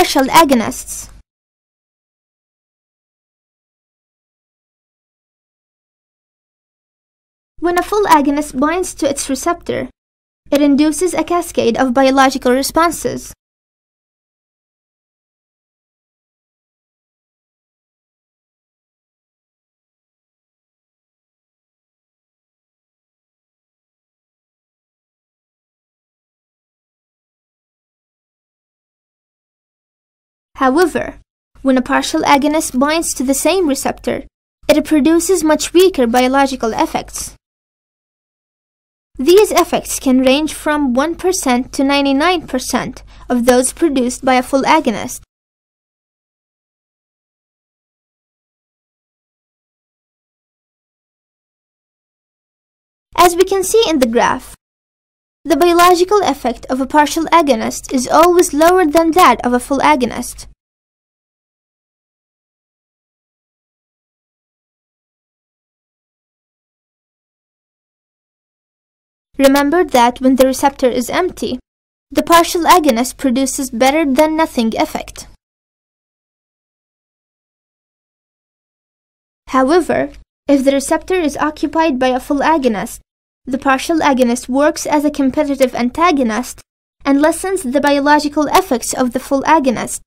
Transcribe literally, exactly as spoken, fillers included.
partial agonists. When a full agonist binds to its receptor, it induces a cascade of biological responses. However, when a partial agonist binds to the same receptor, it produces much weaker biological effects. These effects can range from one percent to ninety-nine percent of those produced by a full agonist. As we can see in the graph, the biological effect of a partial agonist is always lower than that of a full agonist. Remember that when the receptor is empty, the partial agonist produces better than nothing effect. However, if the receptor is occupied by a full agonist, the partial agonist works as a competitive antagonist and lessens the biological effects of the full agonist.